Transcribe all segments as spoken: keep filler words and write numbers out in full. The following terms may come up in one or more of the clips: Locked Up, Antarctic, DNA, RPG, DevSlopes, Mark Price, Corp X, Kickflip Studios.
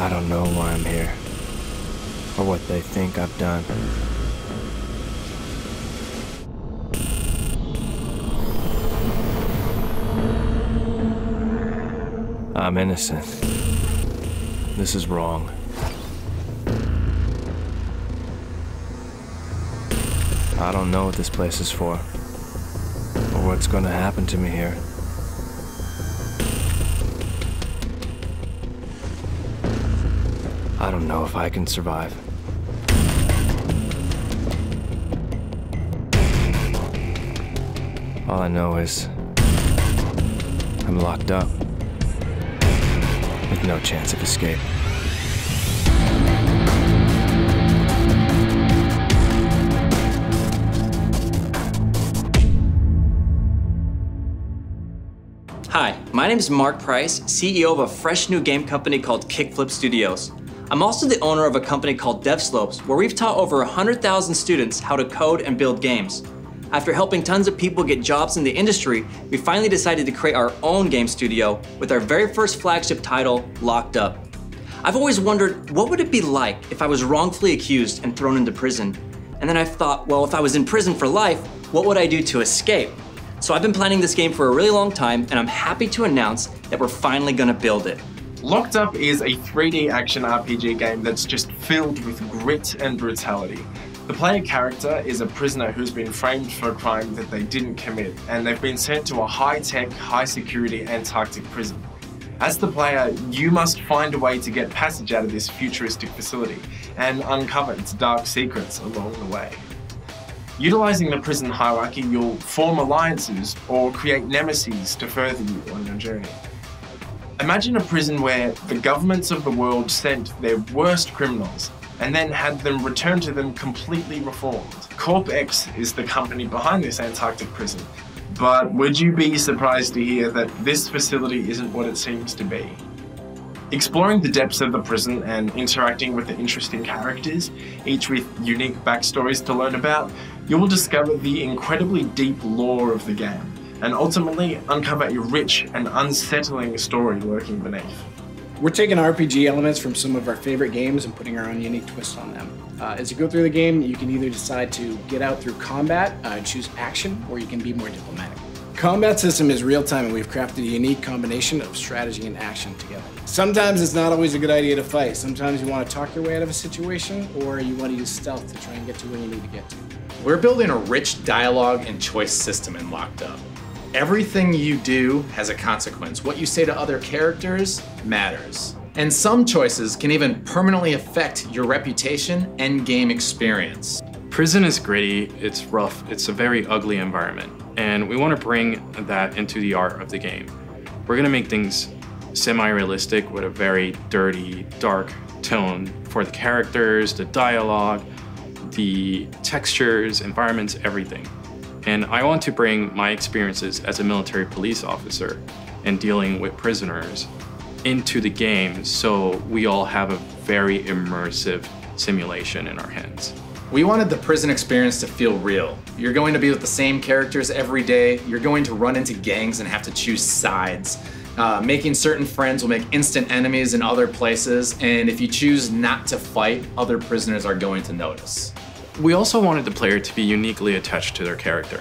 I don't know why I'm here, or what they think I've done. I'm innocent. This is wrong. I don't know what this place is for, or what's going to happen to me here. I don't know if I can survive. All I know is I'm locked up with no chance of escape. Hi, my name is Mark Price, C E O of a fresh new game company called Kickflip Studios. I'm also the owner of a company called DevSlopes, where we've taught over one hundred thousand students how to code and build games. After helping tons of people get jobs in the industry, we finally decided to create our own game studio with our very first flagship title, Locked Up. I've always wondered, what would it be like if I was wrongfully accused and thrown into prison? And then I thought, well, if I was in prison for life, what would I do to escape? So I've been planning this game for a really long time, and I'm happy to announce that we're finally gonna build it. Locked Up is a three D action R P G game that's just filled with grit and brutality. The player character is a prisoner who's been framed for a crime that they didn't commit, and they've been sent to a high-tech, high-security Antarctic prison. As the player, you must find a way to get passage out of this futuristic facility and uncover its dark secrets along the way. Utilising the prison hierarchy, you'll form alliances or create nemeses to further you on your journey. Imagine a prison where the governments of the world sent their worst criminals and then had them returned to them completely reformed. Corp X is the company behind this Antarctic prison, but would you be surprised to hear that this facility isn't what it seems to be? Exploring the depths of the prison and interacting with the interesting characters, each with unique backstories to learn about, you will discover the incredibly deep lore of the game, and ultimately uncover a rich and unsettling story lurking beneath. We're taking R P G elements from some of our favorite games and putting our own unique twist on them. Uh, as you go through the game, you can either decide to get out through combat, uh, choose action, or you can be more diplomatic. Combat system is real time, and we've crafted a unique combination of strategy and action together. Sometimes it's not always a good idea to fight. Sometimes you want to talk your way out of a situation, or you want to use stealth to try and get to where you need to get to. We're building a rich dialogue and choice system in Locked Up. Everything you do has a consequence. What you say to other characters matters. And some choices can even permanently affect your reputation and game experience. Prison is gritty, it's rough, it's a very ugly environment, and we want to bring that into the art of the game. We're going to make things semi-realistic with a very dirty, dark tone for the characters, the dialogue, the textures, environments, everything. And I want to bring my experiences as a military police officer and dealing with prisoners into the game, so we all have a very immersive simulation in our hands. We wanted the prison experience to feel real. You're going to be with the same characters every day. You're going to run into gangs and have to choose sides. Uh, making certain friends will make instant enemies in other places, and if you choose not to fight, other prisoners are going to notice. We also wanted the player to be uniquely attached to their character,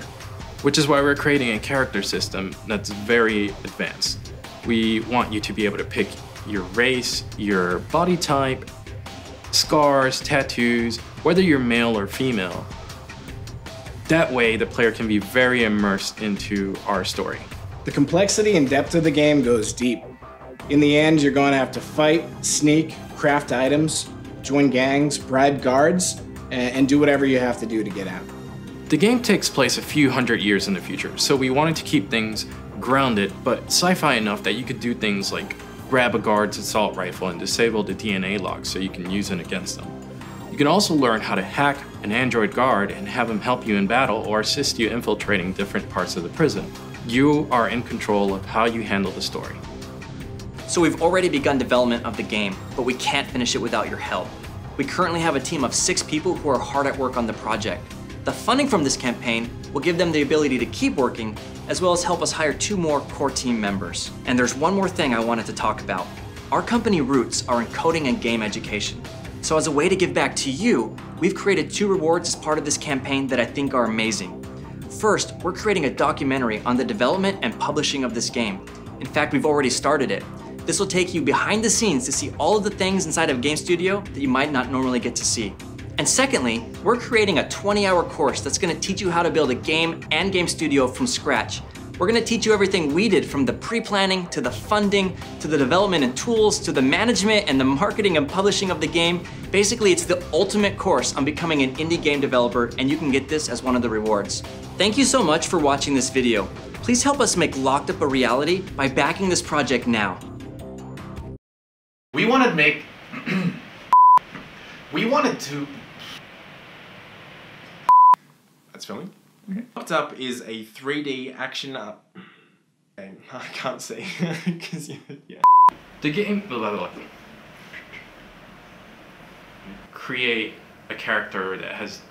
which is why we're creating a character system that's very advanced. We want you to be able to pick your race, your body type, scars, tattoos, whether you're male or female. That way, the player can be very immersed into our story. The complexity and depth of the game goes deep. In the end, you're going to have to fight, sneak, craft items, join gangs, bribe guards, and do whatever you have to do to get out. The game takes place a few hundred years in the future, so we wanted to keep things grounded, but sci-fi enough that you could do things like grab a guard's assault rifle and disable the D N A log so you can use it against them. You can also learn how to hack an android guard and have him help you in battle or assist you infiltrating different parts of the prison. You are in control of how you handle the story. So we've already begun development of the game, but we can't finish it without your help. We currently have a team of six people who are hard at work on the project. The funding from this campaign will give them the ability to keep working, as well as help us hire two more core team members. And there's one more thing I wanted to talk about. Our company roots are in coding and game education. So as a way to give back to you, we've created two rewards as part of this campaign that I think are amazing. First, we're creating a documentary on the development and publishing of this game. In fact, we've already started it. This will take you behind the scenes to see all of the things inside of a game studio that you might not normally get to see. And secondly, we're creating a twenty hour course that's gonna teach you how to build a game and game studio from scratch. We're gonna teach you everything we did, from the pre-planning to the funding, to the development and tools, to the management and the marketing and publishing of the game. Basically, it's the ultimate course on becoming an indie game developer, and you can get this as one of the rewards. Thank you so much for watching this video. Please help us make Locked Up a reality by backing this project now. We wanted to make, we wanted to, that's filming? Okay. Locked Up is a three D action up game. I can't see. Cause you, yeah. The game, blah, blah, blah. Create a character that has,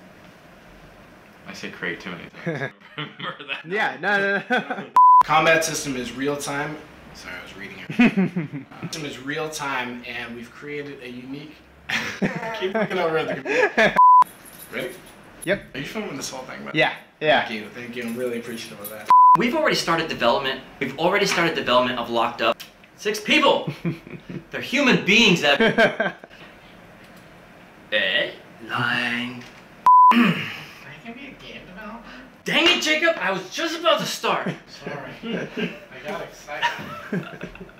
I say create too many times. Remember that? Yeah, no, no, no. Combat system is real time. Sorry, I was reading it. uh, system is real time, and we've created a unique. Keep looking over at the computer. Ready? Yep. Are you filming this whole thing? But yeah. Yeah. Thank you. Thank you. I'm really appreciative of that. We've already started development. We've already started development of Locked Up. Six people. They're human beings that. eh? Lying. Can I be a game developer? Dang it, Jacob! I was just about to start. Sorry. I got excited.